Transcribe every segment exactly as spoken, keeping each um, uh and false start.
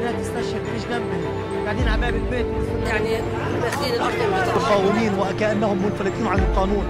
البنات استشهد مش جنبنا قاعدين على باب البيت يعني داخلين الارض مقاومين وكأنهم منفلتين عن القانون.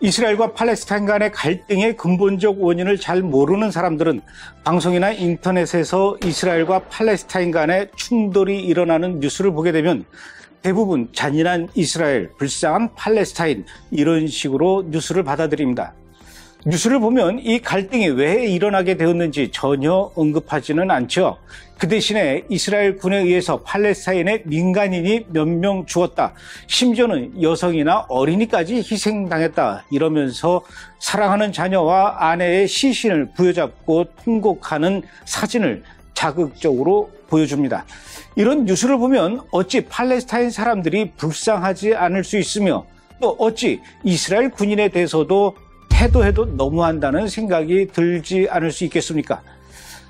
이스라엘과 팔레스타인 간의 갈등의 근본적 원인을 잘 모르는 사람들은 방송이나 인터넷에서 이스라엘과 팔레스타인 간의 충돌이 일어나는 뉴스를 보게 되면 대부분 잔인한 이스라엘, 불쌍한 팔레스타인 이런 식으로 뉴스를 받아들입니다. 뉴스를 보면 이 갈등이 왜 일어나게 되었는지 전혀 언급하지는 않죠. 그 대신에 이스라엘 군에 의해서 팔레스타인의 민간인이 몇 명 죽었다, 심지어는 여성이나 어린이까지 희생당했다 이러면서 사랑하는 자녀와 아내의 시신을 부여잡고 통곡하는 사진을 자극적으로 보여줍니다. 이런 뉴스를 보면 어찌 팔레스타인 사람들이 불쌍하지 않을 수 있으며 또 어찌 이스라엘 군인에 대해서도 해도 해도 너무한다는 생각이 들지 않을 수 있겠습니까?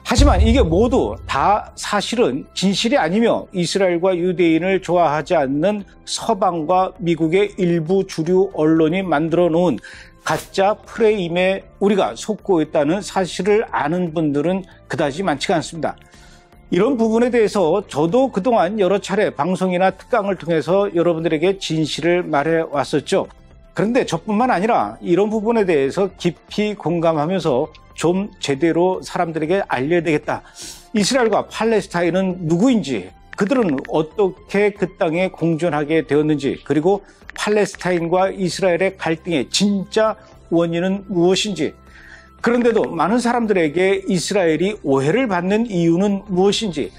하지만 이게 모두 다 사실은 진실이 아니며 이스라엘과 유대인을 좋아하지 않는 서방과 미국의 일부 주류 언론이 만들어 놓은 가짜 프레임에 우리가 속고 있다는 사실을 아는 분들은 그다지 많지가 않습니다. 이런 부분에 대해서 저도 그동안 여러 차례 방송이나 특강을 통해서 여러분들에게 진실을 말해 왔었죠. 그런데 저뿐만 아니라 이런 부분에 대해서 깊이 공감하면서 좀 제대로 사람들에게 알려야 되겠다. 이스라엘과 팔레스타인은 누구인지, 그들은 어떻게 그 땅에 공존하게 되었는지, 그리고 팔레스타인과 이스라엘의 갈등의 진짜 원인은 무엇인지, 그런데도 많은 사람들에게 이스라엘이 오해를 받는 이유는 무엇인지,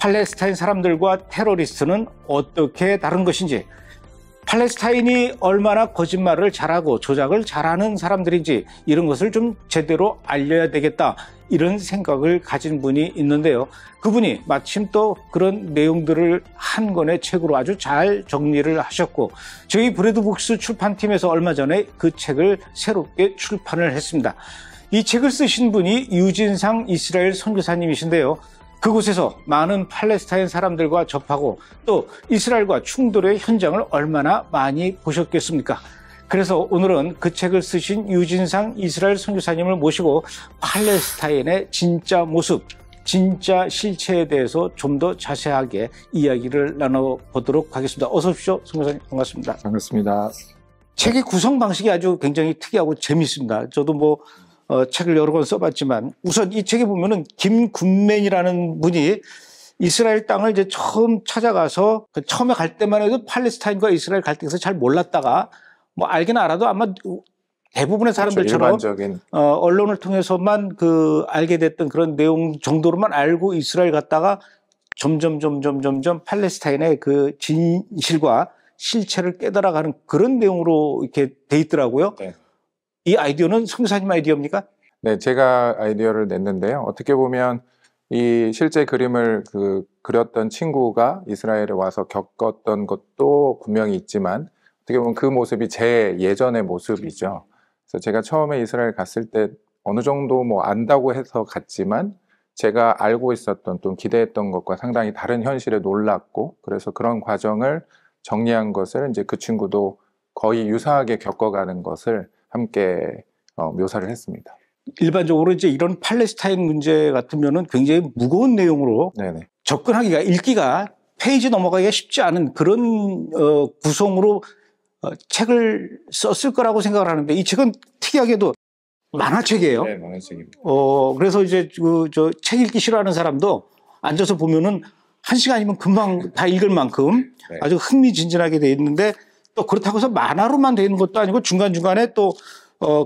팔레스타인 사람들과 테러리스트는 어떻게 다른 것인지, 팔레스타인이 얼마나 거짓말을 잘하고 조작을 잘하는 사람들인지 이런 것을 좀 제대로 알려야 되겠다 이런 생각을 가진 분이 있는데요. 그분이 마침 또 그런 내용들을 한 권의 책으로 아주 잘 정리를 하셨고 저희 브래드북스 출판팀에서 얼마 전에 그 책을 새롭게 출판을 했습니다. 이 책을 쓰신 분이 유진상 이스라엘 선교사님이신데요. 그곳에서 많은 팔레스타인 사람들과 접하고 또 이스라엘과 충돌의 현장을 얼마나 많이 보셨겠습니까? 그래서 오늘은 그 책을 쓰신 유진상 이스라엘 선교사님을 모시고 팔레스타인의 진짜 모습, 진짜 실체에 대해서 좀 더 자세하게 이야기를 나눠보도록 하겠습니다. 어서 오십시오. 선교사님 반갑습니다. 반갑습니다. 책의 구성 방식이 아주 굉장히 특이하고 재미있습니다. 저도 뭐 어, 책을 여러 권 써봤지만 우선 이 책에 보면은 김군맨이라는 분이 이스라엘 땅을 이제 처음 찾아가서 그 처음에 갈 때만 해도 팔레스타인과 이스라엘 갈등에서 잘 몰랐다가 뭐 알긴 알아도 아마 대부분의 사람들처럼 그렇죠, 어, 언론을 통해서만 그 알게 됐던 그런 내용 정도로만 알고 이스라엘 갔다가 점점 점점 점점 팔레스타인의 그 진실과 실체를 깨달아가는 그런 내용으로 이렇게 돼 있더라고요. 네. 이 아이디어는 선교사님 아이디어입니까? 네, 제가 아이디어를 냈는데요. 어떻게 보면 이 실제 그림을 그 그렸던 친구가 이스라엘에 와서 겪었던 것도 분명히 있지만 어떻게 보면 그 모습이 제 예전의 모습이죠. 그래서 제가 처음에 이스라엘 갔을 때 어느 정도 뭐 안다고 해서 갔지만 제가 알고 있었던 또 기대했던 것과 상당히 다른 현실에 놀랐고 그래서 그런 과정을 정리한 것을 이제 그 친구도 거의 유사하게 겪어가는 것을 함께 어, 묘사를 했습니다. 일반적으로 이제 이런 팔레스타인 문제 같으면은 굉장히 무거운 내용으로 네네. 접근하기가 읽기가 페이지 넘어가기가 쉽지 않은 그런 어, 구성으로 어, 책을 썼을 거라고 생각을 하는데, 이 책은 특이하게도 만화책이에요. 네, 만화책입니다. 어, 그래서 이제 그, 저 책 읽기 싫어하는 사람도 앉아서 보면은 한 시간이면 금방 다 읽을 만큼 네. 아주 흥미진진하게 돼 있는데, 또 그렇다고 해서 만화로만 돼 있는 것도 아니고 중간중간에 또 어,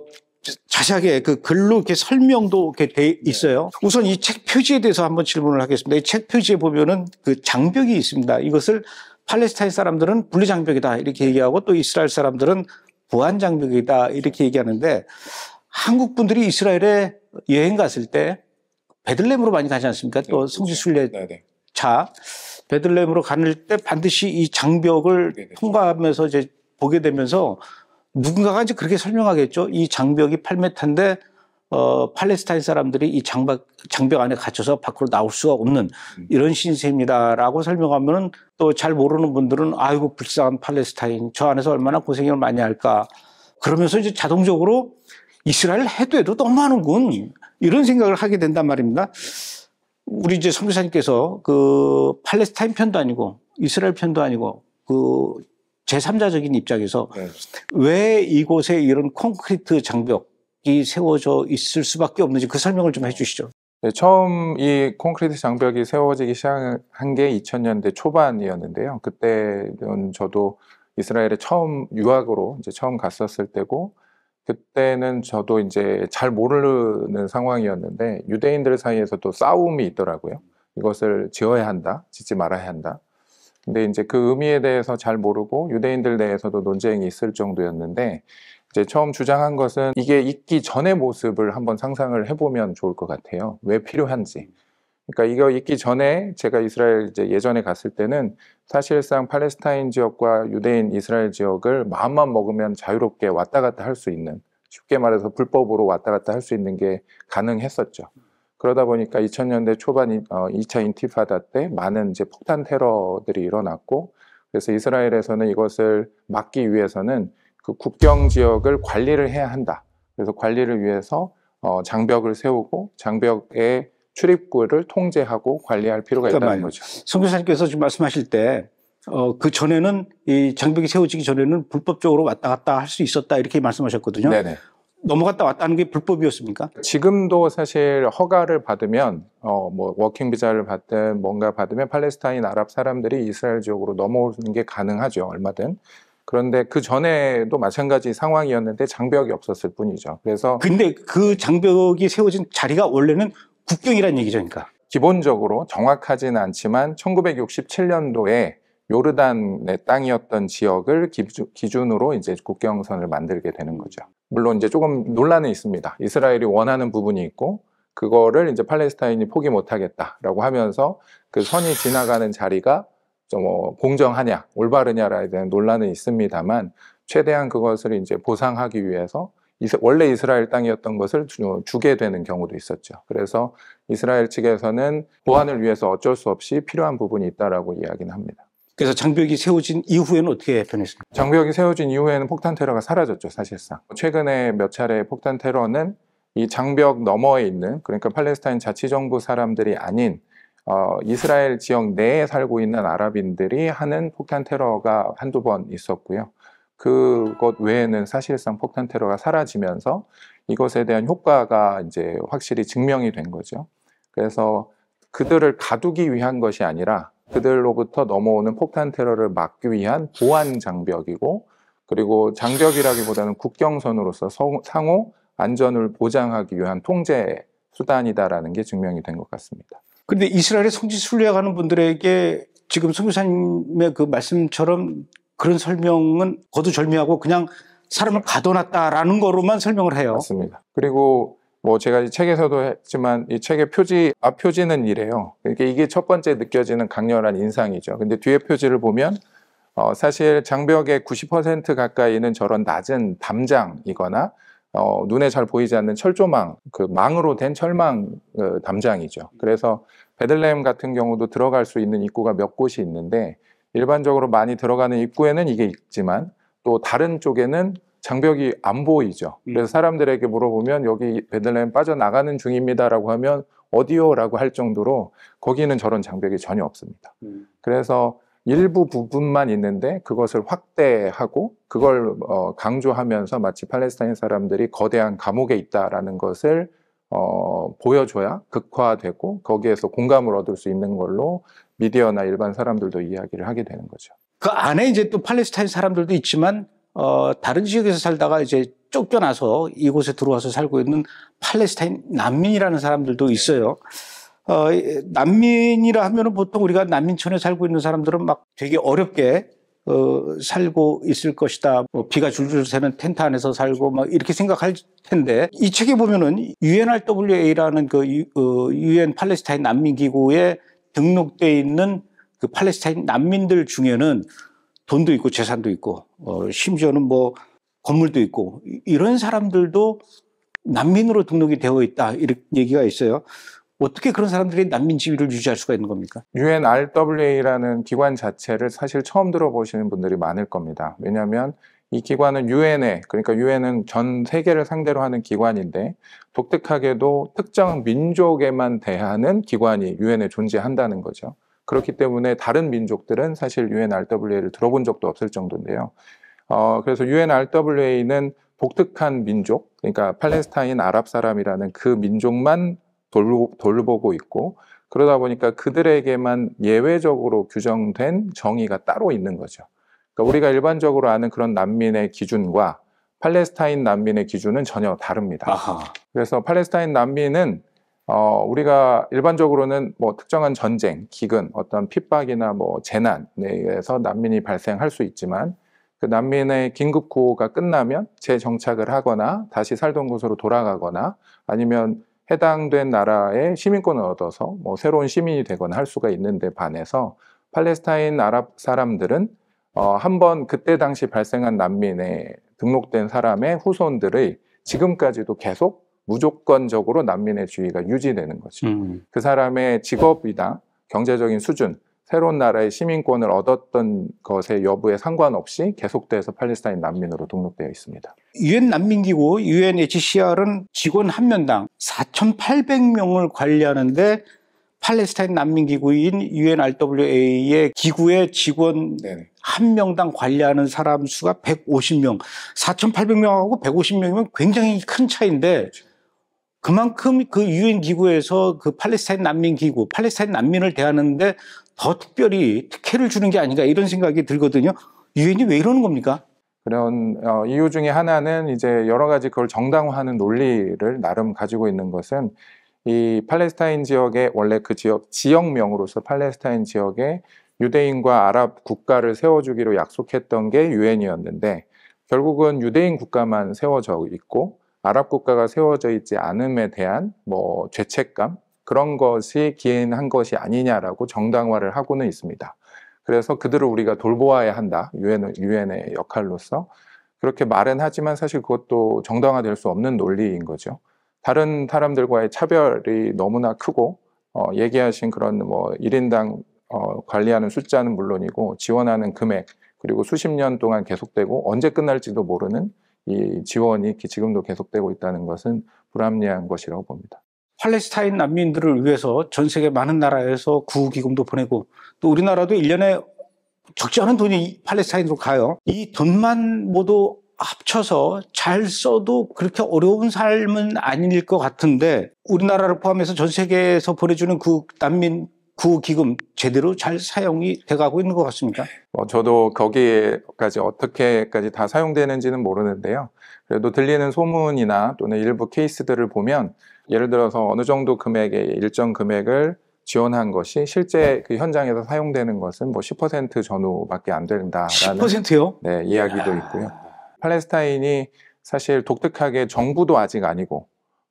자세하게 그 글로 이렇게 설명도 이렇게 돼 있어요. 네. 우선 이 책 표지에 대해서 한번 질문을 하겠습니다. 이 책 표지에 보면은 그 장벽이 있습니다. 이것을 팔레스타인 사람들은 분리장벽이다 이렇게 얘기하고, 또 이스라엘 사람들은 보안장벽이다 이렇게 얘기하는데, 한국 분들이 이스라엘에 여행 갔을 때 베들렘으로 많이 가지 않습니까? 네, 또 성지순례 네, 네. 자, 베들렘으로 가는 때 반드시 이 장벽을 네, 네. 통과하면서 이제 보게 되면서 누군가가 이제 그렇게 설명하겠죠. 이 장벽이 팔 미터인데 어, 팔레스타인 사람들이 이 장벽, 장벽 안에 갇혀서 밖으로 나올 수가 없는 이런 신세입니다라고 설명하면은, 또 잘 모르는 분들은 아이고 불쌍한 팔레스타인, 저 안에서 얼마나 고생을 많이 할까, 그러면서 이제 자동적으로 이스라엘 해도 해도 너무 하는군 이런 생각을 하게 된단 말입니다. 우리 이제 선교사님께서 그 팔레스타인 편도 아니고 이스라엘 편도 아니고 그 제삼자적인 입장에서 네. 왜 이곳에 이런 콘크리트 장벽이 세워져 있을 수밖에 없는지 그 설명을 좀 해주시죠. 네, 처음 이 콘크리트 장벽이 세워지기 시작한 게 이천 년대 초반이었는데요. 그때는 저도 이스라엘에 처음 유학으로 이제 처음 갔었을 때고, 그때는 저도 이제 잘 모르는 상황이었는데 유대인들 사이에서도 싸움이 있더라고요. 이것을 지어야 한다, 짓지 말아야 한다. 근데 이제 그 의미에 대해서 잘 모르고 유대인들 내에서도 논쟁이 있을 정도였는데, 이제 처음 주장한 것은 이게 있기 전의 모습을 한번 상상을 해보면 좋을 것 같아요. 왜 필요한지. 그러니까 이거 있기 전에 제가 이스라엘 이제 예전에 갔을 때는 사실상 팔레스타인 지역과 유대인 이스라엘 지역을 마음만 먹으면 자유롭게 왔다 갔다 할 수 있는, 쉽게 말해서 불법으로 왔다 갔다 할 수 있는 게 가능했었죠. 그러다 보니까 이천 년대 초반 이 차 인티파다 때 많은 이제 폭탄 테러들이 일어났고, 그래서 이스라엘에서는 이것을 막기 위해서는 그 국경 지역을 관리를 해야 한다. 그래서 관리를 위해서 장벽을 세우고 장벽에 출입구를 통제하고 관리할 필요가 그러니까 있다는 거죠. 선교사님께서 지금 말씀하실 때 어, 그 전에는 이 장벽이 세워지기 전에는 불법적으로 왔다 갔다 할 수 있었다 이렇게 말씀하셨거든요. 네네. 넘어갔다 왔다는 게 불법이었습니까? 지금도 사실 허가를 받으면 어, 뭐 워킹 비자를 받든 뭔가 받으면 팔레스타인 아랍 사람들이 이스라엘 지역으로 넘어오는 게 가능하죠, 얼마든. 그런데 그 전에도 마찬가지 상황이었는데 장벽이 없었을 뿐이죠. 그래서 근데 그 장벽이 세워진 자리가 원래는 국경이란 얘기죠, 그러니까. 기본적으로 정확하진 않지만 천구백육십칠 년도에 요르단의 땅이었던 지역을 기준으로 이제 국경선을 만들게 되는 거죠. 물론 이제 조금 논란이 있습니다. 이스라엘이 원하는 부분이 있고, 그거를 이제 팔레스타인이 포기 못하겠다라고 하면서 그 선이 지나가는 자리가 좀 뭐 공정하냐, 올바르냐에 대한 논란은 있습니다만, 최대한 그것을 이제 보상하기 위해서 원래 이스라엘 땅이었던 것을 주게 되는 경우도 있었죠. 그래서 이스라엘 측에서는 보안을 위해서 어쩔 수 없이 필요한 부분이 있다라고 이야기는 합니다. 그래서 장벽이 세워진 이후에는 어떻게 변했습니까? 장벽이 세워진 이후에는 폭탄 테러가 사라졌죠, 사실상. 최근에 몇 차례 폭탄 테러는 이 장벽 너머에 있는, 그러니까 팔레스타인 자치정부 사람들이 아닌 어, 이스라엘 지역 내에 살고 있는 아랍인들이 하는 폭탄 테러가 한두 번 있었고요. 그것 외에는 사실상 폭탄 테러가 사라지면서 이것에 대한 효과가 이제 확실히 증명이 된 거죠. 그래서 그들을 가두기 위한 것이 아니라 그들로부터 넘어오는 폭탄 테러를 막기 위한 보안 장벽이고, 그리고 장벽이라기보다는 국경선으로서 상호 안전을 보장하기 위한 통제 수단이다라는 게 증명이 된 것 같습니다. 그런데 이스라엘의 성지 순례 가는 분들에게 지금 선교사님의 그 말씀처럼 그런 설명은 거두절미하고 그냥 사람을 가둬놨다라는 거로만 설명을 해요. 맞습니다. 그리고 뭐 제가 이 책에서도 했지만 이 책의 표지, 앞 표지는 이래요. 그러니까 이게 첫 번째 느껴지는 강렬한 인상이죠. 근데 뒤에 표지를 보면 어 사실 장벽의 구십 퍼센트 가까이는 저런 낮은 담장이거나 어 눈에 잘 보이지 않는 철조망, 그 망으로 된 철망 그 담장이죠. 그래서 베들레헴 같은 경우도 들어갈 수 있는 입구가 몇 곳이 있는데, 일반적으로 많이 들어가는 입구에는 이게 있지만 또 다른 쪽에는 장벽이 안 보이죠. 그래서 사람들에게 물어보면 여기 베들레헴 빠져나가는 중입니다라고 하면 어디요? 라고 할 정도로 거기는 저런 장벽이 전혀 없습니다. 음. 그래서 일부 부분만 있는데 그것을 확대하고 그걸 어, 강조하면서 마치 팔레스타인 사람들이 거대한 감옥에 있다라는 것을 어, 보여줘야 극화되고 거기에서 공감을 얻을 수 있는 걸로 미디어나 일반 사람들도 이야기를 하게 되는 거죠. 그 안에 이제 또 팔레스타인 사람들도 있지만 어, 다른 지역에서 살다가 이제 쫓겨나서 이곳에 들어와서 살고 있는 팔레스타인 난민이라는 사람들도 있어요. 어, 난민이라 하면은 보통 우리가 난민촌에 살고 있는 사람들은 막 되게 어렵게 어, 살고 있을 것이다. 뭐 비가 줄줄 새는 텐트 안에서 살고 막 이렇게 생각할 텐데, 이 책에 보면은 유엔알더블유에이라는 그 유엔 팔레스타인 난민기구에 등록돼 있는 그 팔레스타인 난민들 중에는 돈도 있고 재산도 있고 어, 심지어는 뭐 건물도 있고 이런 사람들도 난민으로 등록이 되어 있다, 이런 얘기가 있어요. 어떻게 그런 사람들이 난민 지위를 유지할 수가 있는 겁니까? 유엔알더블유에이라는 기관 자체를 사실 처음 들어보시는 분들이 많을 겁니다. 왜냐하면 이 기관은 유엔에, 그러니까 유엔은 전 세계를 상대로 하는 기관인데 독특하게도 특정 민족에만 대하는 기관이 유엔에 존재한다는 거죠. 그렇기 때문에 다른 민족들은 사실 유엔알더블유에이를 들어본 적도 없을 정도인데요. 어, 그래서 유엔알더블유에이는 독특한 민족, 그러니까 팔레스타인 아랍 사람이라는 그 민족만 돌보, 돌보고 있고, 그러다 보니까 그들에게만 예외적으로 규정된 정의가 따로 있는 거죠. 그러니까 우리가 일반적으로 아는 그런 난민의 기준과 팔레스타인 난민의 기준은 전혀 다릅니다. 아하. 그래서 팔레스타인 난민은 어, 우리가 일반적으로는 뭐 특정한 전쟁, 기근, 어떤 핍박이나 뭐 재난에 의해서 난민이 발생할 수 있지만, 그 난민의 긴급 구호가 끝나면 재정착을 하거나 다시 살던 곳으로 돌아가거나 아니면 해당된 나라의 시민권을 얻어서 뭐 새로운 시민이 되거나 할 수가 있는데 반해서 팔레스타인 아랍 사람들은 어, 한번 그때 당시 발생한 난민에 등록된 사람의 후손들의 지금까지도 계속 무조건적으로 난민의 지위가 유지되는 거죠. 음. 그 사람의 직업이나 경제적인 수준, 새로운 나라의 시민권을 얻었던 것의 여부에 상관없이 계속돼서 팔레스타인 난민으로 등록되어 있습니다. 유엔 난민기구 유엔에이치씨알은 직원 한 명당 사천팔백 명을 관리하는데 팔레스타인 난민기구인 유엔알더블유에이의 기구의 직원 네네. 한 명당 관리하는 사람 수가 백오십 명. 사천팔백 명하고 백오십 명이면 굉장히 큰 차이인데 그렇죠. 그만큼 그 유엔 기구에서 그 팔레스타인 난민 기구, 팔레스타인 난민을 대하는데 더 특별히 특혜를 주는 게 아닌가, 이런 생각이 들거든요. 유엔이 왜 이러는 겁니까? 그런 어, 이유 중에 하나는 이제 여러 가지 그걸 정당화하는 논리를 나름 가지고 있는 것은, 이 팔레스타인 지역의 원래 그 지역 지역명으로서 팔레스타인 지역에 유대인과 아랍 국가를 세워주기로 약속했던 게 유엔이었는데 결국은 유대인 국가만 세워져 있고 아랍 국가가 세워져 있지 않음에 대한 뭐 죄책감, 그런 것이 기인한 것이 아니냐라고 정당화를 하고는 있습니다. 그래서 그들을 우리가 돌보아야 한다, 유엔, 유엔의 역할로서. 그렇게 말은 하지만 사실 그것도 정당화될 수 없는 논리인 거죠. 다른 사람들과의 차별이 너무나 크고 어, 얘기하신 그런 뭐 일 인당 어, 관리하는 숫자는 물론이고 지원하는 금액, 그리고 수십 년 동안 계속되고 언제 끝날지도 모르는 이 지원이 지금도 계속되고 있다는 것은 불합리한 것이라고 봅니다. 팔레스타인 난민들을 위해서 전 세계 많은 나라에서 구호기금도 보내고 또 우리나라도 일 년에 적지 않은 돈이 팔레스타인으로 가요. 이 돈만 모두 합쳐서 잘 써도 그렇게 어려운 삶은 아닐 것 같은데 우리나라를 포함해서 전 세계에서 보내주는 그 난민 구호기금 제대로 잘 사용이 돼가고 있는 것 같습니다. 어, 저도 거기까지 어떻게까지 다 사용되는지는 모르는데요. 그래도 들리는 소문이나 또는 일부 케이스들을 보면 예를 들어서 어느 정도 금액의 일정 금액을 지원한 것이 실제 그 현장에서 사용되는 것은 뭐 십 퍼센트 전후밖에 안 된다라는 십 퍼센트요? 네, 이야기도 야... 있고요. 팔레스타인이 사실 독특하게 정부도 아직 아니고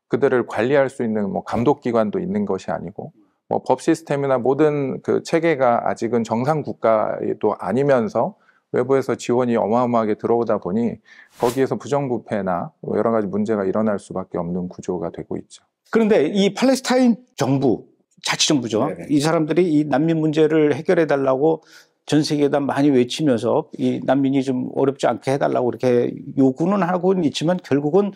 그들을 관리할 수 있는 뭐 감독기관도 있는 것이 아니고 뭐 법 시스템이나 모든 그 체계가 아직은 정상 국가도 아니면서 외부에서 지원이 어마어마하게 들어오다 보니 거기에서 부정부패나 여러 가지 문제가 일어날 수밖에 없는 구조가 되고 있죠. 그런데 이 팔레스타인 정부, 자치정부죠. 네네. 이 사람들이 이 난민 문제를 해결해 달라고 전 세계에다 많이 외치면서 이 난민이 좀 어렵지 않게 해달라고 이렇게 요구는 하고는 있지만 결국은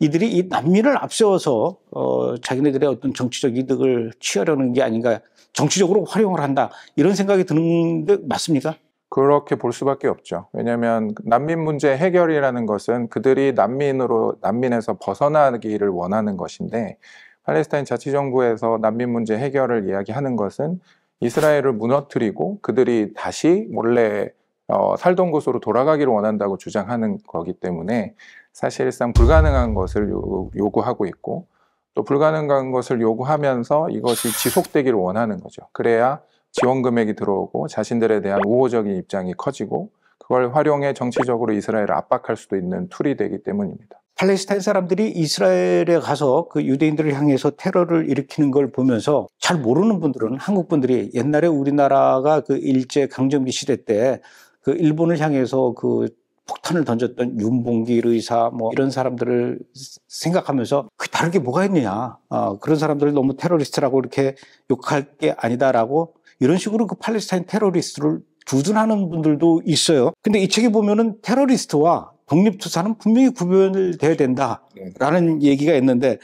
이들이 이 난민을 앞세워서 어, 자기네들의 어떤 정치적 이득을 취하려는 게 아닌가, 정치적으로 활용을 한다, 이런 생각이 드는데 맞습니까? 그렇게 볼 수밖에 없죠. 왜냐하면 난민 문제 해결이라는 것은 그들이 난민으로, 난민에서 벗어나기를 원하는 것인데, 팔레스타인 자치정부에서 난민 문제 해결을 이야기하는 것은 이스라엘을 무너뜨리고 그들이 다시 원래 어, 살던 곳으로 돌아가기를 원한다고 주장하는 거기 때문에 사실상 불가능한 것을 요구하고 있고, 또 불가능한 것을 요구하면서 이것이 지속되기를 원하는 거죠. 그래야 지원 금액이 들어오고 자신들에 대한 우호적인 입장이 커지고 그걸 활용해 정치적으로 이스라엘을 압박할 수도 있는 툴이 되기 때문입니다. 팔레스타인 사람들이 이스라엘에 가서 그 유대인들을 향해서 테러를 일으키는 걸 보면서 잘 모르는 분들은, 한국 분들이 옛날에 우리나라가 그 일제 강점기 시대 때 그 일본을 향해서 그 폭탄을 던졌던 윤봉길 의사 뭐 이런 사람들을 생각하면서 그 다른 게 뭐가 있느냐, 아, 그런 사람들을 너무 테러리스트라고 이렇게 욕할 게 아니다라고 이런 식으로 그 팔레스타인 테러리스트를 두둔하는 분들도 있어요. 근데 이 책에 보면은 테러리스트와 독립투사는 분명히 구별돼야 된다라는 네. 얘기가 있는데,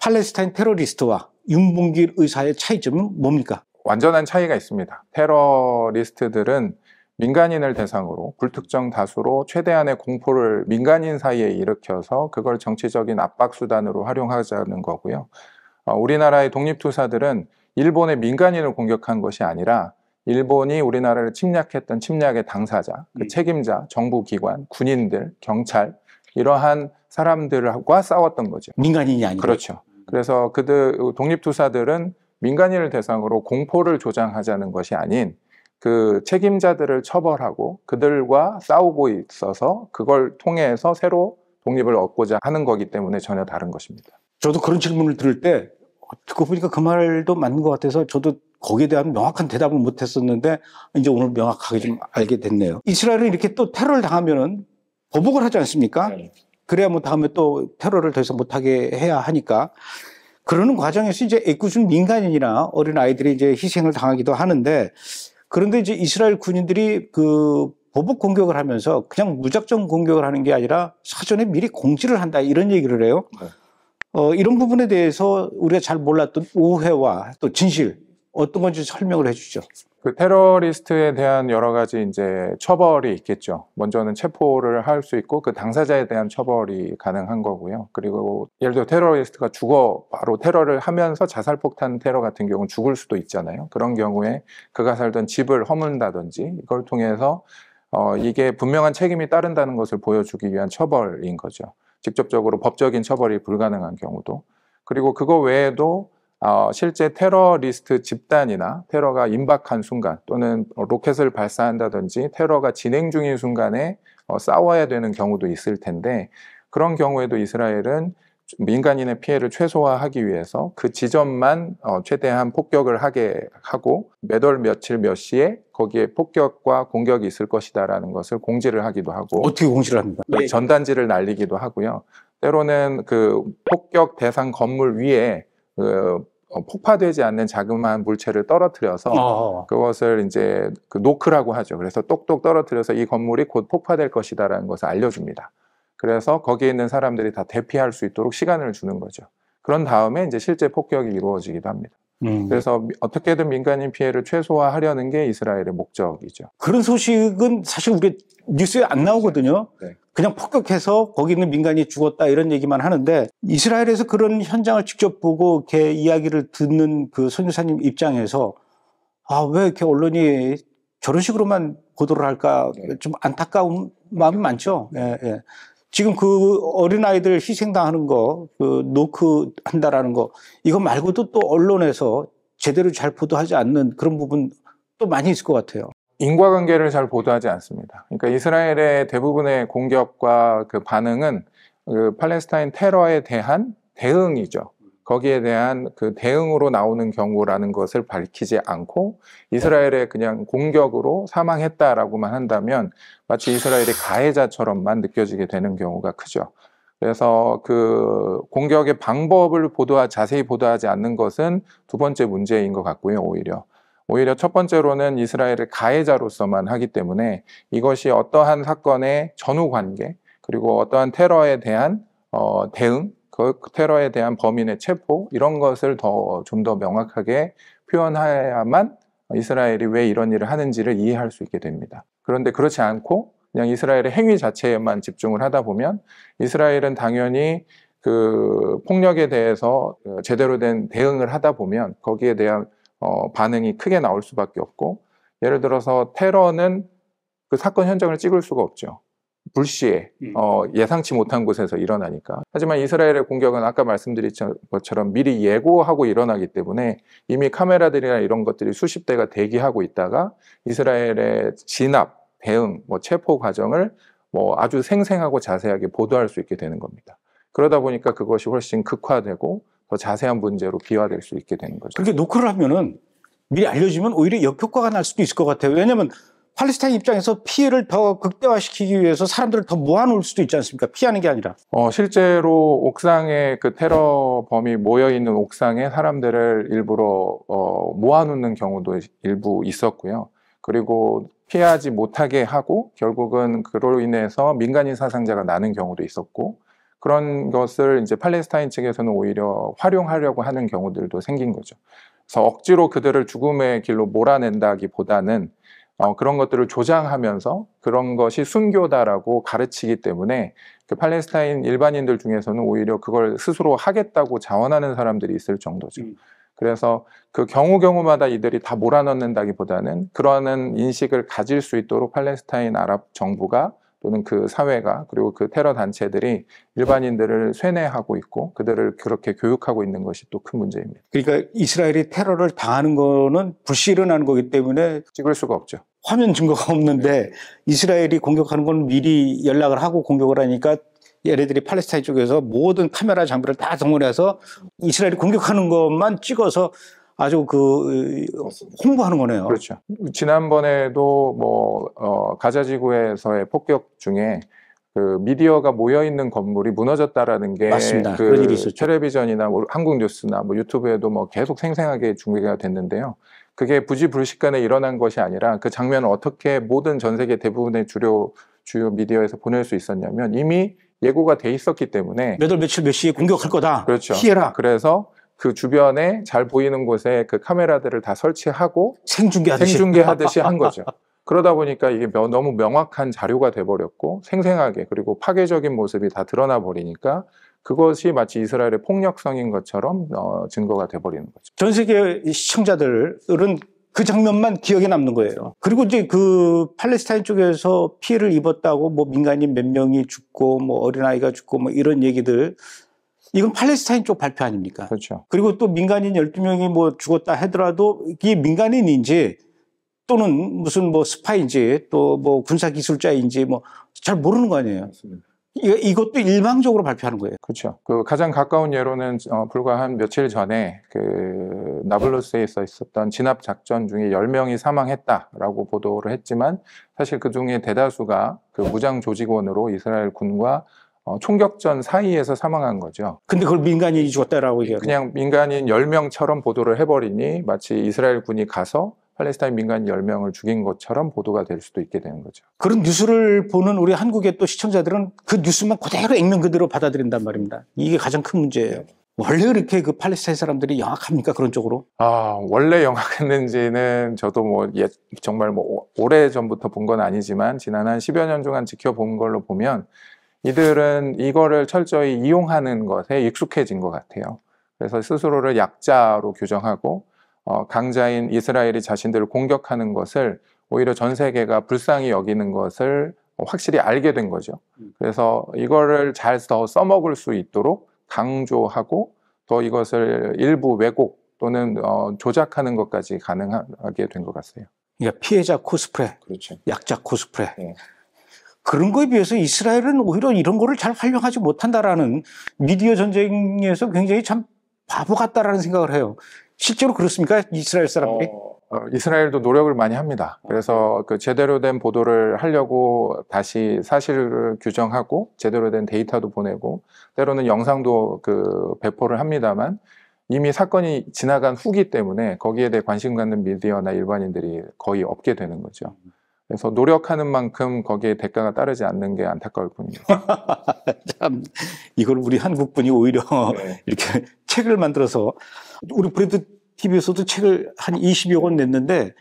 팔레스타인 테러리스트와 윤봉길 의사의 차이점은 뭡니까? 완전한 차이가 있습니다. 테러리스트들은 민간인을 대상으로 불특정 다수로 최대한의 공포를 민간인 사이에 일으켜서 그걸 정치적인 압박 수단으로 활용하자는 거고요. 어, 우리나라의 독립투사들은 일본의 민간인을 공격한 것이 아니라 일본이 우리나라를 침략했던 침략의 당사자, 그 책임자, 정부기관, 군인들, 경찰, 이러한 사람들과 싸웠던 거죠. 민간인이 아니죠. 그렇죠. 그래서 그들 독립투사들은 민간인을 대상으로 공포를 조장하자는 것이 아닌 그 책임자들을 처벌하고 그들과 싸우고 있어서 그걸 통해서 새로 독립을 얻고자 하는 거기 때문에 전혀 다른 것입니다. 저도 그런 질문을 들을 때 듣고 보니까 그 말도 맞는 것 같아서 저도 거기에 대한 명확한 대답을 못 했었는데 이제 오늘 명확하게 좀 알게 됐네요. 이스라엘은 이렇게 또 테러를 당하면은 보복을 하지 않습니까? 그래야 뭐 다음에 또 테러를 더 이상 못하게 해야 하니까. 그러는 과정에서 이제 애꿎은 민간인이나 어린 아이들이 이제 희생을 당하기도 하는데, 그런데 이제 이스라엘 군인들이 그 보복 공격을 하면서 그냥 무작정 공격을 하는 게 아니라 사전에 미리 공지를 한다, 이런 얘기를 해요. 어, 이런 부분에 대해서 우리가 잘 몰랐던 오해와 또 진실, 어떤 건지 설명을 해주죠. 그 테러리스트에 대한 여러 가지 이제 처벌이 있겠죠. 먼저는 체포를 할 수 있고 그 당사자에 대한 처벌이 가능한 거고요. 그리고 예를 들어 테러리스트가 죽어 바로 테러를 하면서 자살폭탄 테러 같은 경우는 죽을 수도 있잖아요. 그런 경우에 그가 살던 집을 허문다든지 이걸 통해서 어, 이게 분명한 책임이 따른다는 것을 보여주기 위한 처벌인 거죠. 직접적으로 법적인 처벌이 불가능한 경우도. 그리고 그거 외에도 어, 실제 테러리스트 집단이나 테러가 임박한 순간 또는 로켓을 발사한다든지 테러가 진행 중인 순간에 어, 싸워야 되는 경우도 있을 텐데, 그런 경우에도 이스라엘은 민간인의 피해를 최소화하기 위해서 그 지점만 어, 최대한 폭격을 하게 하고 몇 월 며칠 몇 시에 거기에 폭격과 공격이 있을 것이다라는 것을 공지를 하기도 하고, 어떻게 공지를 합니다. 네. 전단지를 날리기도 하고요. 때로는 그 폭격 대상 건물 위에 그 어, 폭파되지 않는 자그마한 물체를 떨어뜨려서 어. 그것을 이제 그 노크라고 하죠. 그래서 똑똑 떨어뜨려서 이 건물이 곧 폭파될 것이다라는 것을 알려줍니다. 그래서 거기에 있는 사람들이 다 대피할 수 있도록 시간을 주는 거죠. 그런 다음에 이제 실제 폭격이 이루어지기도 합니다. 음. 그래서 어떻게든 민간인 피해를 최소화하려는 게 이스라엘의 목적이죠. 그런 소식은 사실 우리 뉴스에 안 나오거든요. 네. 그냥 폭격해서 거기 있는 민간이 죽었다, 이런 얘기만 하는데, 이스라엘에서 그런 현장을 직접 보고 이렇게 이야기를 듣는 그 선교사님 입장에서 아, 왜 이렇게 언론이 저런 식으로만 보도를 할까, 좀 안타까운 마음이 많죠. 예, 예. 지금 그 어린아이들 희생당하는 거, 그 노크 한다라는 거, 이거 말고도 또 언론에서 제대로 잘 보도하지 않는 그런 부분 또 많이 있을 것 같아요. 인과관계를 잘 보도하지 않습니다. 그러니까 이스라엘의 대부분의 공격과 그 반응은 그 팔레스타인 테러에 대한 대응이죠. 거기에 대한 그 대응으로 나오는 경우라는 것을 밝히지 않고 이스라엘의 그냥 공격으로 사망했다라고만 한다면 마치 이스라엘이 가해자처럼만 느껴지게 되는 경우가 크죠. 그래서 그 공격의 방법을 보도하, 자세히 보도하지 않는 것은 두 번째 문제인 것 같고요, 오히려. 오히려 첫 번째로는 이스라엘을 가해자로서만 하기 때문에 이것이 어떠한 사건의 전후 관계, 그리고 어떠한 테러에 대한 어, 대응, 그 테러에 대한 범인의 체포, 이런 것을 더 좀 더 명확하게 표현해야만 이스라엘이 왜 이런 일을 하는지를 이해할 수 있게 됩니다. 그런데 그렇지 않고 그냥 이스라엘의 행위 자체에만 집중을 하다 보면 이스라엘은 당연히 그 폭력에 대해서 제대로 된 대응을 하다 보면 거기에 대한 어, 반응이 크게 나올 수밖에 없고, 예를 들어서 테러는 그 사건 현장을 찍을 수가 없죠. 불시에 어, 예상치 못한 곳에서 일어나니까. 하지만 이스라엘의 공격은 아까 말씀드린 것처럼 미리 예고하고 일어나기 때문에 이미 카메라들이나 이런 것들이 수십 대가 대기하고 있다가 이스라엘의 진압, 대응, 뭐 체포 과정을 뭐 아주 생생하고 자세하게 보도할 수 있게 되는 겁니다. 그러다 보니까 그것이 훨씬 극화되고 더 자세한 문제로 비화될 수 있게 되는 거죠. 그렇게 노크를 하면은 미리 알려주면 오히려 역효과가 날 수도 있을 것 같아요. 왜냐하면 팔레스타인 입장에서 피해를 더 극대화시키기 위해서 사람들을 더 모아놓을 수도 있지 않습니까? 피하는 게 아니라. 어, 실제로 옥상에 그 테러범이 모여있는 옥상에 사람들을 일부러 어, 모아놓는 경우도 일부 있었고요. 그리고 피하지 못하게 하고 결국은 그로 인해서 민간인 사상자가 나는 경우도 있었고, 그런 것을 이제 팔레스타인 측에서는 오히려 활용하려고 하는 경우들도 생긴 거죠. 그래서 억지로 그들을 죽음의 길로 몰아낸다기보다는 어, 그런 것들을 조장하면서 그런 것이 순교다라고 가르치기 때문에 그 팔레스타인 일반인들 중에서는 오히려 그걸 스스로 하겠다고 자원하는 사람들이 있을 정도죠. 그래서 그 경우경우마다 이들이 다 몰아넣는다기보다는 그러한 인식을 가질 수 있도록 팔레스타인 아랍 정부가 또는 그 사회가, 그리고 그 테러 단체들이 일반인들을 쇠뇌하고 있고 그들을 그렇게 교육하고 있는 것이 또 큰 문제입니다. 그러니까 이스라엘이 테러를 당하는 거는 불시 일어나는 거기 때문에 찍을 수가 없죠. 화면 증거가 없는데, 네. 이스라엘이 공격하는 건 미리 연락을 하고 공격을 하니까 얘네들이 팔레스타인 쪽에서 모든 카메라 장비를 다 동원해서 이스라엘이 공격하는 것만 찍어서 아주 그 홍보하는 거네요. 그렇죠. 지난번에도 뭐 어, 가자지구에서의 폭격 중에 그 미디어가 모여 있는 건물이 무너졌다라는 게 맞습니다. 그 일이 있었죠. 텔레비전이나 뭐 한국 뉴스나 뭐 유튜브에도 뭐 계속 생생하게 중계가 됐는데요. 그게 부지불식간에 일어난 것이 아니라 그 장면을 어떻게 모든 전 세계 대부분의 주요 주요 미디어에서 보낼 수 있었냐면 이미 예고가 돼 있었기 때문에 몇 월 며칠 몇 시에 공격할 거다. 그렇죠. 피해라. 그래서 그 주변에 잘 보이는 곳에 그 카메라들을 다 설치하고 생중계하듯이, 생중계하듯이 한 거죠. 그러다 보니까 이게 너무 명확한 자료가 돼버렸고 생생하게, 그리고 파괴적인 모습이 다 드러나 버리니까 그것이 마치 이스라엘의 폭력성인 것처럼 어, 증거가 돼버리는 거죠. 전 세계 시청자들은 그 장면만 기억에 남는 거예요. 그리고 이제 그 팔레스타인 쪽에서 피해를 입었다고 뭐 민간인 몇 명이 죽고 뭐 어린아이가 죽고 뭐 이런 얘기들, 이건 팔레스타인 쪽 발표 아닙니까? 그렇죠. 그리고 또 민간인 열두 명이 뭐 죽었다 하더라도 이게 민간인인지 또는 무슨 뭐 스파인지 또 뭐 군사기술자인지 뭐 잘 모르는 거 아니에요? 맞습니다. 이, 이것도 일방적으로 발표하는 거예요. 그렇죠. 그 가장 가까운 예로는 어, 불과 한 며칠 전에 그 나블루스에서 있었던 진압 작전 중에 열 명이 사망했다라고 보도를 했지만 사실 그 중에 대다수가 그 무장 조직원으로 이스라엘 군과 어, 총격전 사이에서 사망한 거죠. 근데 그걸 민간인이 죽었다라고 얘기하고 그냥 민간인 열 명처럼 보도를 해버리니 마치 이스라엘 군이 가서 팔레스타인 민간인 열 명을 죽인 것처럼 보도가 될 수도 있게 되는 거죠. 그런 뉴스를 보는 우리 한국의 또 시청자들은 그 뉴스만 그대로 액면 그대로 받아들인단 말입니다. 이게 가장 큰 문제예요. 네. 원래 그렇게 그 팔레스타인 사람들이 영악합니까? 그런 쪽으로? 아, 원래 영악했는지는 저도 뭐 예, 정말 뭐 오래 전부터 본 건 아니지만 지난 한 십여 년 동안 지켜본 걸로 보면 이들은 이거를 철저히 이용하는 것에 익숙해진 것 같아요. 그래서 스스로를 약자로 규정하고 어, 강자인 이스라엘이 자신들을 공격하는 것을 오히려 전 세계가 불쌍히 여기는 것을 확실히 알게 된 거죠. 그래서 이거를 잘 더 써먹을 수 있도록 강조하고 또 이것을 일부 왜곡 또는 어, 조작하는 것까지 가능하게 된 것 같아요. 그러니까 피해자 코스프레, 그렇죠. 약자 코스프레. 네. 그런 거에 비해서 이스라엘은 오히려 이런 거를 잘 활용하지 못한다라는, 미디어 전쟁에서 굉장히 참 바보 같다라는 생각을 해요. 실제로 그렇습니까? 이스라엘 사람들이? 어, 어, 이스라엘도 노력을 많이 합니다. 그래서 그 제대로 된 보도를 하려고 다시 사실을 규정하고 제대로 된 데이터도 보내고 때로는 영상도 그 배포를 합니다만 이미 사건이 지나간 후기 때문에 거기에 대해 관심 갖는 미디어나 일반인들이 거의 없게 되는 거죠. 그래서 노력하는 만큼 거기에 대가가 따르지 않는 게 안타까울 뿐이에요. 참, 이걸 우리 한국분이 오히려 네. 이렇게 책을 만들어서, 우리 브래드티비에서도 책을 한 이십여 권 냈는데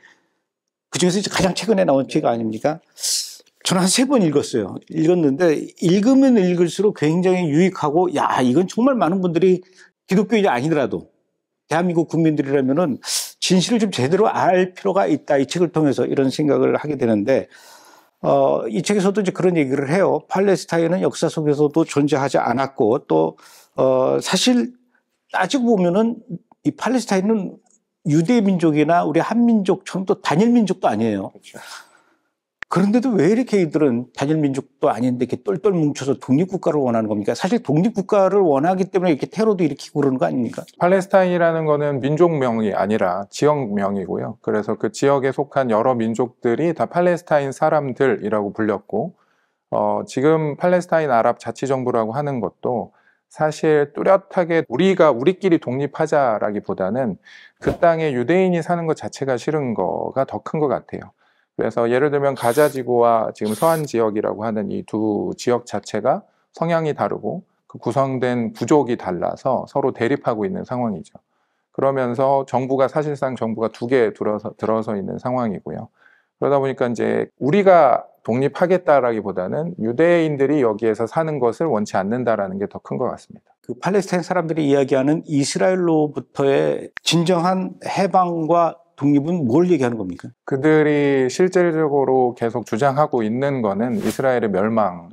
그중에서 이제 가장 최근에 나온 책 아닙니까? 저는 한 세 번 읽었어요. 읽었는데 읽으면 읽을수록 굉장히 유익하고, 야, 이건 정말 많은 분들이 기독교인이 아니더라도 대한민국 국민들이라면은 진실을 좀 제대로 알 필요가 있다, 이 책을 통해서, 이런 생각을 하게 되는데, 어, 이 책에서도 이제 그런 얘기를 해요. 팔레스타인은 역사 속에서도 존재하지 않았고, 또, 어, 사실 따지고 보면은 이 팔레스타인은 유대민족이나 우리 한민족처럼 또 단일민족도 아니에요. 그렇죠. 그런데도 왜 이렇게 이들은 단일민족도 아닌데 이렇게 똘똘 뭉쳐서 독립국가를 원하는 겁니까? 사실 독립국가를 원하기 때문에 이렇게 테러도 일으키고 그러는 거 아닙니까? 팔레스타인이라는 거는 민족명이 아니라 지역명이고요. 그래서 그 지역에 속한 여러 민족들이 다 팔레스타인 사람들이라고 불렸고, 어, 지금 팔레스타인 아랍 자치정부라고 하는 것도 사실 뚜렷하게 우리가 우리끼리 독립하자라기보다는 그 땅에 유대인이 사는 것 자체가 싫은 거가 더 큰 것 같아요. 그래서 예를 들면 가자지구와 지금 서한지역이라고 하는 이 두 지역 자체가 성향이 다르고 그 구성된 부족이 달라서 서로 대립하고 있는 상황이죠. 그러면서 정부가 사실상 정부가 두 개 들어서, 들어서 있는 상황이고요. 그러다 보니까 이제 우리가 독립하겠다라기보다는 유대인들이 여기에서 사는 것을 원치 않는다라는 게 더 큰 것 같습니다. 그 팔레스타인 사람들이 이야기하는 이스라엘로부터의 진정한 해방과 독립은 뭘 얘기하는 겁니까? 그들이 실질적으로 계속 주장하고 있는 거는 이스라엘의 멸망에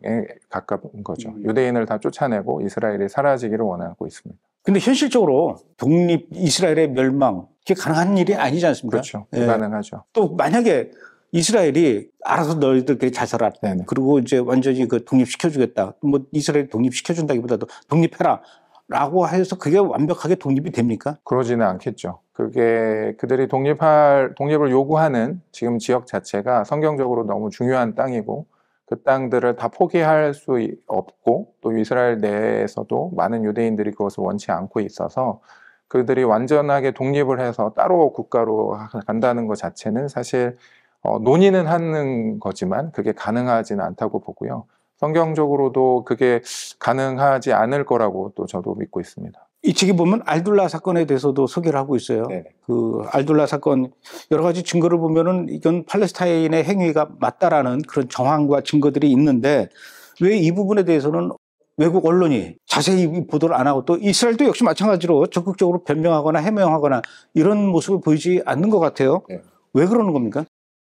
가까운 거죠. 유대인을 다 쫓아내고 이스라엘이 사라지기를 원하고 있습니다. 근데 현실적으로 독립, 이스라엘의 멸망, 그게 가능한 일이 아니지 않습니까? 그렇죠. 불가능하죠. 예. 또 만약에 이스라엘이 알아서 너희들끼리 잘 살아, 네네. 그리고 이제 완전히 그 독립시켜주겠다, 뭐 이스라엘 독립시켜준다기보다도 독립해라 라고 해서 그게 완벽하게 독립이 됩니까? 그러지는 않겠죠. 그게 그들이 독립할, 독립을 요구하는 지금 지역 자체가 성경적으로 너무 중요한 땅이고, 그 땅들을 다 포기할 수 없고, 또 이스라엘 내에서도 많은 유대인들이 그것을 원치 않고 있어서 그들이 완전하게 독립을 해서 따로 국가로 간다는 것 자체는 사실 어, 논의는 하는 거지만 그게 가능하지는 않다고 보고요. 성경적으로도 그게 가능하지 않을 거라고 또 저도 믿고 있습니다. 이 책에 보면 알둘라 사건에 대해서도 소개를 하고 있어요. 네네. 그 알둘라 사건 여러 가지 증거를 보면은 이건 팔레스타인의 행위가 맞다라는 그런 정황과 증거들이 있는데, 왜 이 부분에 대해서는 외국 언론이 자세히 보도를 안 하고, 또 이스라엘도 역시 마찬가지로 적극적으로 변명하거나 해명하거나 이런 모습을 보이지 않는 것 같아요. 네. 왜 그러는 겁니까?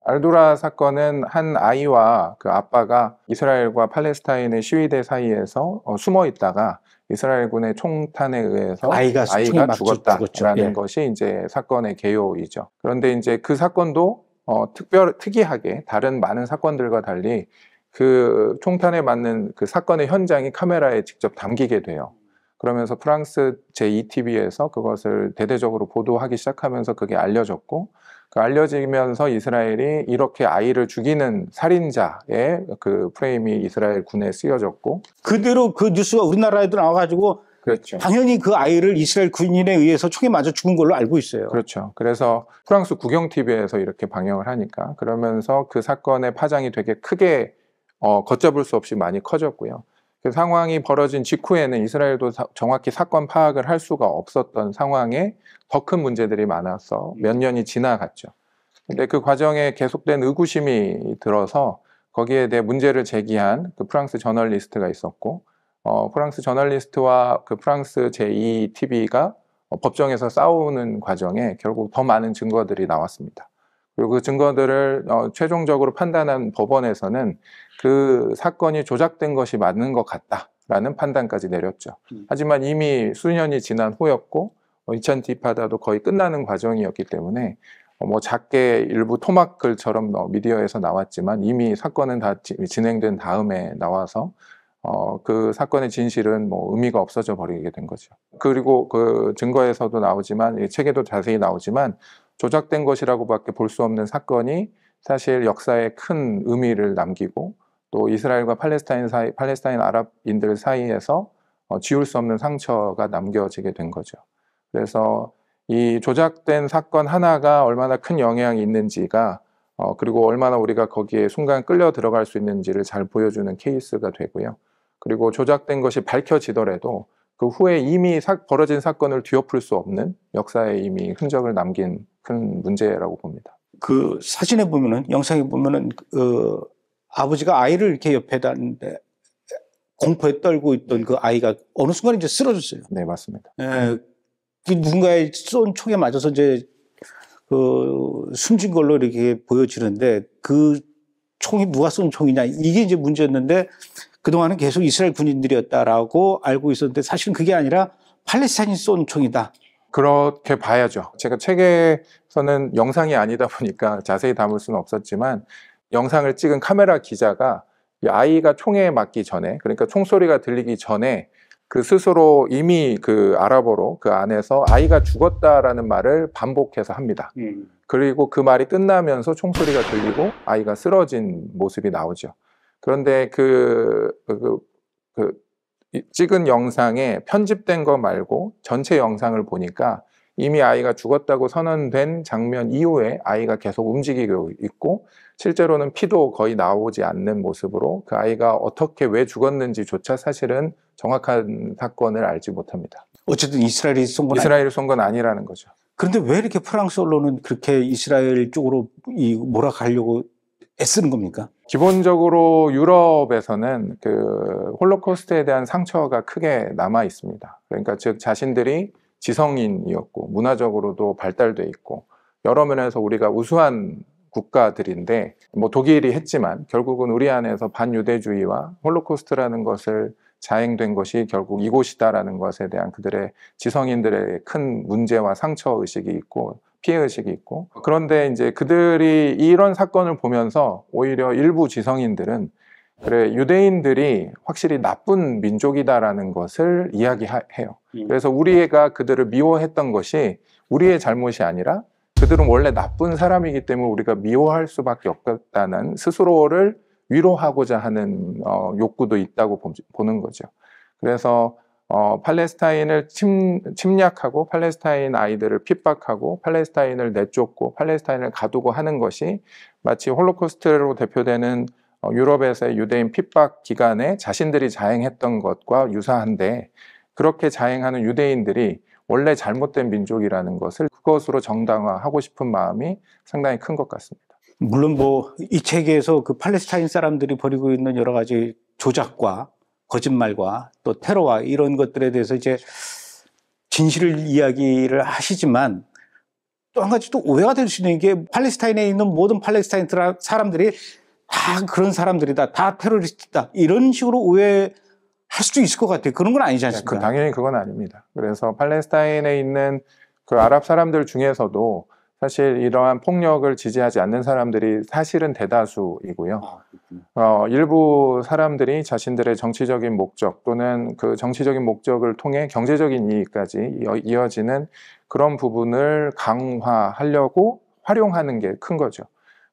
알둘라 사건은 한 아이와 그 아빠가 이스라엘과 팔레스타인의 시위대 사이에서 어, 숨어 있다가 이스라엘군의 총탄에 의해서 아이가, 아이가 죽었다라는 예. 것이 이제 사건의 개요이죠. 그런데 이제 그 사건도 어, 특별, 특이하게 다른 많은 사건들과 달리 그 총탄에 맞는 그 사건의 현장이 카메라에 직접 담기게 돼요. 그러면서 프랑스 제이 티비에서 그것을 대대적으로 보도하기 시작하면서 그게 알려졌고, 그 알려지면서 이스라엘이 이렇게 아이를 죽이는 살인자의 그 프레임이 이스라엘 군에 쓰여졌고, 그대로 그 뉴스가 우리나라에도 나와가지고 그렇죠. 당연히 그 아이를 이스라엘 군인에 의해서 총에 맞아 죽은 걸로 알고 있어요. 그렇죠. 그래서 프랑스 국영티비에서 이렇게 방영을 하니까, 그러면서 그 사건의 파장이 되게 크게 어, 걷잡을 수 없이 많이 커졌고요. 그 상황이 벌어진 직후에는 이스라엘도 사, 정확히 사건 파악을 할 수가 없었던 상황에 더 큰 문제들이 많아서 몇 년이 지나갔죠. 근데 그 과정에 계속된 의구심이 들어서 거기에 대해 문제를 제기한 그 프랑스 저널리스트가 있었고, 어, 프랑스 저널리스트와 그 프랑스 제이 티비가 어, 법정에서 싸우는 과정에 결국 더 많은 증거들이 나왔습니다. 그리고 그 증거들을 어, 최종적으로 판단한 법원에서는 그 사건이 조작된 것이 맞는 것 같다라는 판단까지 내렸죠. 하지만 이미 수년이 지난 후였고, 어, 인티파다도 거의 끝나는 과정이었기 때문에 어, 뭐 작게 일부 토막글처럼 어, 미디어에서 나왔지만 이미 사건은 다 지, 진행된 다음에 나와서 어, 그 사건의 진실은 뭐 의미가 없어져 버리게 된 거죠. 그리고 그 증거에서도 나오지만, 이 책에도 자세히 나오지만, 조작된 것이라고밖에 볼 수 없는 사건이 사실 역사에 큰 의미를 남기고, 또 이스라엘과 팔레스타인 사이, 팔레스타인 아랍인들 사이에서 어, 지울 수 없는 상처가 남겨지게 된 거죠. 그래서 이 조작된 사건 하나가 얼마나 큰 영향이 있는지가 어, 그리고 얼마나 우리가 거기에 순간 끌려 들어갈 수 있는지를 잘 보여주는 케이스가 되고요. 그리고 조작된 것이 밝혀지더라도 그 후에 이미 사, 벌어진 사건을 뒤엎을 수 없는 역사에 이미 흔적을 남긴 큰 문제라고 봅니다. 그 사진에 보면은, 영상에 보면은 그 아버지가 아이를 이렇게 옆에다 놨는데 공포에 떨고 있던 그 아이가 어느 순간 이제 쓰러졌어요. 네, 맞습니다. 예, 그 누군가의 쏜 총에 맞아서 이제 그 숨진 걸로 이렇게 보여지는데 그 총이 누가 쏜 총이냐, 이게 이제 문제였는데 그동안은 계속 이스라엘 군인들이었다라고 알고 있었는데 사실은 그게 아니라 팔레스타인이 쏜 총이다. 그렇게 봐야죠. 제가 책에서는 영상이 아니다 보니까 자세히 담을 수는 없었지만 영상을 찍은 카메라 기자가 이 아이가 총에 맞기 전에, 그러니까 총소리가 들리기 전에 그 스스로 이미 그 아랍어로 그 안에서 아이가 죽었다라는 말을 반복해서 합니다. 음. 그리고 그 말이 끝나면서 총소리가 들리고 아이가 쓰러진 모습이 나오죠. 그런데 그, 그, 그 찍은 영상에 편집된 거 말고 전체 영상을 보니까 이미 아이가 죽었다고 선언된 장면 이후에 아이가 계속 움직이고 있고 실제로는 피도 거의 나오지 않는 모습으로 그 아이가 어떻게 왜 죽었는지조차 사실은 정확한 사건을 알지 못합니다. 어쨌든 이스라엘이 쏜 건 이스라엘이 쏜 건 아니라는 거죠. 그런데 왜 이렇게 프랑스 언론은 그렇게 이스라엘 쪽으로 이 몰아가려고 애쓰는 겁니까? 기본적으로 유럽에서는 그 홀로코스트에 대한 상처가 크게 남아 있습니다. 그러니까 즉 자신들이 지성인이었고 문화적으로도 발달돼 있고 여러 면에서 우리가 우수한 국가들인데, 뭐 독일이 했지만 결국은 우리 안에서 반유대주의와 홀로코스트라는 것을 자행된 것이 결국 이곳이다라는 것에 대한 그들의 지성인들의 큰 문제와 상처 의식이 있고 피해 의식이 있고, 그런데 이제 그들이 이런 사건을 보면서 오히려 일부 지성인들은 그래, 유대인들이 확실히 나쁜 민족이다라는 것을 이야기해요. 그래서 우리가 그들을 미워했던 것이 우리의 잘못이 아니라 그들은 원래 나쁜 사람이기 때문에 우리가 미워할 수밖에 없겠다는 스스로를 위로하고자 하는 어, 욕구도 있다고 보는 거죠. 그래서 어, 팔레스타인을 침, 침략하고 팔레스타인 아이들을 핍박하고 팔레스타인을 내쫓고 팔레스타인을 가두고 하는 것이 마치 홀로코스트로 대표되는 어, 유럽에서의 유대인 핍박 기간에 자신들이 자행했던 것과 유사한데, 그렇게 자행하는 유대인들이 원래 잘못된 민족이라는 것을 그것으로 정당화하고 싶은 마음이 상당히 큰 것 같습니다. 물론 뭐 이 책에서 그 팔레스타인 사람들이 벌이고 있는 여러 가지 조작과 거짓말과 또 테러와 이런 것들에 대해서 이제 진실을 이야기를 하시지만 또 한 가지 또 오해가 될 수 있는 게, 팔레스타인에 있는 모든 팔레스타인 사람들이 다 그런 사람들이다, 다 테러리스트다, 이런 식으로 오해할 수도 있을 것 같아요. 그런 건 아니지 않습니까? 네, 그 당연히 그건 아닙니다. 그래서 팔레스타인에 있는 그 아랍 사람들 중에서도 사실 이러한 폭력을 지지하지 않는 사람들이 사실은 대다수이고요. 어, 일부 사람들이 자신들의 정치적인 목적 또는 그 정치적인 목적을 통해 경제적인 이익까지 이어지는 그런 부분을 강화하려고 활용하는 게 큰 거죠.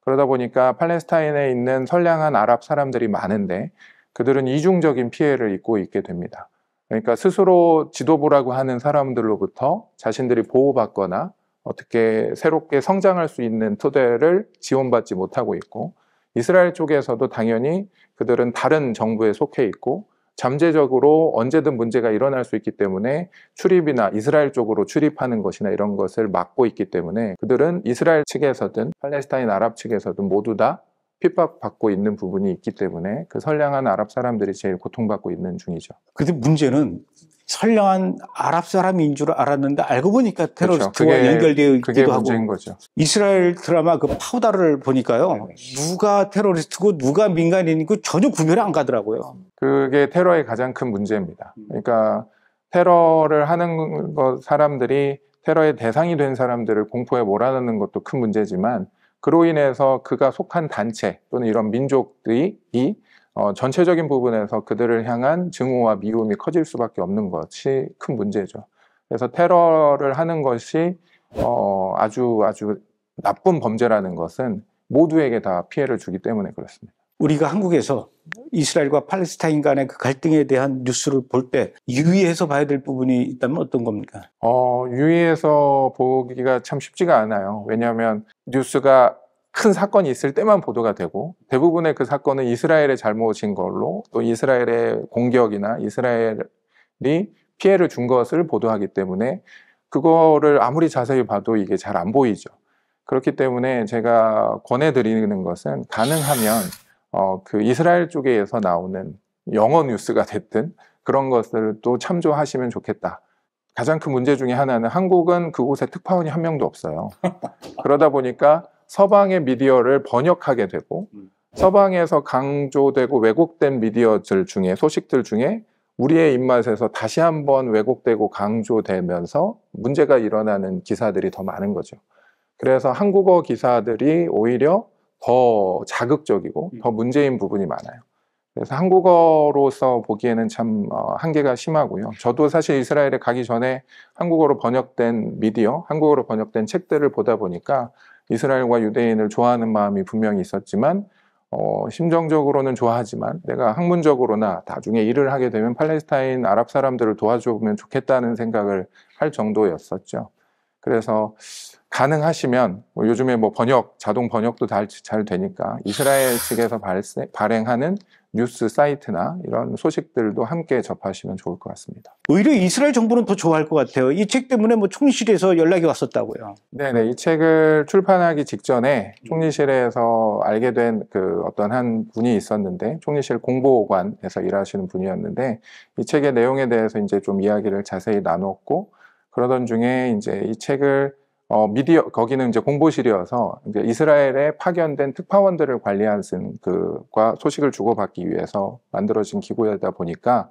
그러다 보니까 팔레스타인에 있는 선량한 아랍 사람들이 많은데 그들은 이중적인 피해를 입고 있게 됩니다. 그러니까 스스로 지도부라고 하는 사람들로부터 자신들이 보호받거나 어떻게 새롭게 성장할 수 있는 토대를 지원받지 못하고 있고, 이스라엘 쪽에서도 당연히 그들은 다른 정부에 속해 있고 잠재적으로 언제든 문제가 일어날 수 있기 때문에 출입이나 이스라엘 쪽으로 출입하는 것이나 이런 것을 막고 있기 때문에 그들은 이스라엘 측에서든 팔레스타인 아랍 측에서든 모두 다 핍박받고 있는 부분이 있기 때문에 그 선량한 아랍 사람들이 제일 고통받고 있는 중이죠. 그런데 문제는 선량한 아랍 사람인 줄 알았는데 알고 보니까 테러리스트와 그렇죠. 연결되어 있기도 그게 문제인 하고 거죠. 이스라엘 드라마 그 파우다를 보니까요, 누가 테러리스트고 누가 민간인이고 전혀 구별이 안 가더라고요. 그게 테러의 가장 큰 문제입니다. 그러니까 테러를 하는 것, 사람들이 테러의 대상이 된 사람들을 공포에 몰아넣는 것도 큰 문제지만 그로 인해서 그가 속한 단체 또는 이런 민족들이 이 어, 전체적인 부분에서 그들을 향한 증오와 미움이 커질 수밖에 없는 것이 큰 문제죠. 그래서 테러를 하는 것이 어, 아주 아주 나쁜 범죄라는 것은 모두에게 다 피해를 주기 때문에 그렇습니다. 우리가 한국에서 이스라엘과 팔레스타인 간의 그 갈등에 대한 뉴스를 볼 때 유의해서 봐야 될 부분이 있다면 어떤 겁니까? 어, 유의해서 보기가 참 쉽지가 않아요. 왜냐하면 뉴스가 큰 사건이 있을 때만 보도가 되고, 대부분의 그 사건은 이스라엘의 잘못인 걸로, 또 이스라엘의 공격이나 이스라엘이 피해를 준 것을 보도하기 때문에 그거를 아무리 자세히 봐도 이게 잘 안 보이죠. 그렇기 때문에 제가 권해드리는 것은 가능하면 어, 그 이스라엘 쪽에서 나오는 영어 뉴스가 됐든 그런 것을 또 참조하시면 좋겠다. 가장 큰 문제 중에 하나는 한국은 그곳에 특파원이 한 명도 없어요. 그러다 보니까 서방의 미디어를 번역하게 되고, 서방에서 강조되고 왜곡된 미디어들 중에, 소식들 중에 우리의 입맛에서 다시 한번 왜곡되고 강조되면서 문제가 일어나는 기사들이 더 많은 거죠. 그래서 한국어 기사들이 오히려 더 자극적이고 더 문제인 부분이 많아요. 그래서 한국어로서 보기에는 참 한계가 심하고요. 저도 사실 이스라엘에 가기 전에 한국어로 번역된 미디어, 한국어로 번역된 책들을 보다 보니까 이스라엘과 유대인을 좋아하는 마음이 분명히 있었지만, 어, 심정적으로는 좋아하지만 내가 학문적으로나 나중에 일을 하게 되면 팔레스타인 아랍 사람들을 도와주면 좋겠다는 생각을 할 정도였었죠. 그래서 가능하시면 뭐 요즘에 뭐 번역, 자동 번역도 잘, 잘 되니까 이스라엘 측에서 발생, 발행하는 뉴스 사이트나 이런 소식들도 함께 접하시면 좋을 것 같습니다. 오히려 이스라엘 정부는 더 좋아할 것 같아요. 이 책 때문에 뭐 총리실에서 연락이 왔었다고요. 네네, 이 책을 출판하기 직전에 총리실에서 알게 된 그 어떤 한 분이 있었는데, 총리실 공보관에서 일하시는 분이었는데, 이 책의 내용에 대해서 이제 좀 이야기를 자세히 나눴고, 그러던 중에 이제 이 책을 어, 미디어, 거기는 이제 공보실이어서 이제 이스라엘에 파견된 특파원들을 관리한 그과 소식을 주고받기 위해서 만들어진 기구이다 보니까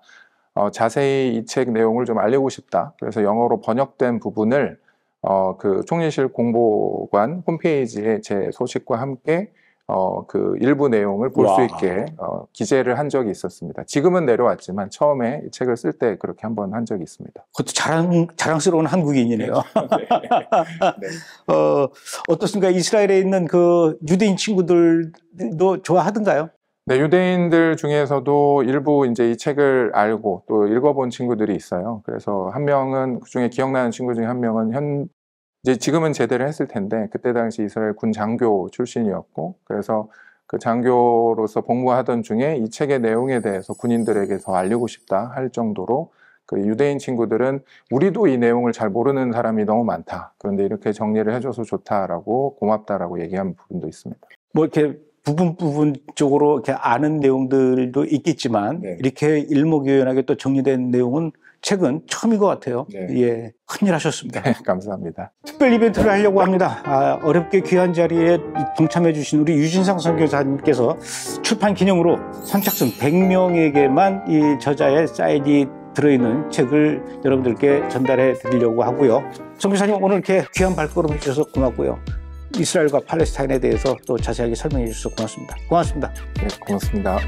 어, 자세히 이 책 내용을 좀 알리고 싶다. 그래서 영어로 번역된 부분을 어, 그 총리실 공보관 홈페이지에 제 소식과 함께 어, 그 일부 내용을 볼 수 있게 어, 기재를 한 적이 있었습니다. 지금은 내려왔지만 처음에 이 책을 쓸 때 그렇게 한번 한 적이 있습니다. 그것도 자랑, 자랑스러운 한국인이네요. 네. 네. 어, 어떻습니까? 이스라엘에 있는 그 유대인 친구들도 좋아하던가요? 네, 유대인들 중에서도 일부 이제 이 책을 알고 또 읽어본 친구들이 있어요. 그래서 한 명은, 그 중에 기억나는 친구 중에 한 명은 현 이제 지금은 제대를 했을 텐데 그때 당시 이스라엘 군 장교 출신이었고, 그래서 그 장교로서 복무하던 중에 이 책의 내용에 대해서 군인들에게 더 알리고 싶다 할 정도로 그 유대인 친구들은 우리도 이 내용을 잘 모르는 사람이 너무 많다, 그런데 이렇게 정리를 해줘서 좋다라고, 고맙다라고 얘기한 부분도 있습니다. 뭐 이렇게 부분 부분적으로 이렇게 아는 내용들도 있겠지만, 네, 이렇게 일목요연하게 또 정리된 내용은 책은 처음인 것 같아요. 네. 예, 큰일 하셨습니다. 네, 감사합니다. 특별 이벤트를 하려고 합니다. 아, 어렵게 귀한 자리에 동참해 주신 우리 유진상 선교사님께서 출판 기념으로 선착순 백 명에게만 이 저자의 사인이 들어있는 책을 여러분들께 전달해 드리려고 하고요. 선교사님, 오늘 이렇게 귀한 발걸음을 주셔서 고맙고요. 이스라엘과 팔레스타인에 대해서 또 자세하게 설명해 주셔서 고맙습니다. 고맙습니다. 네, 고맙습니다.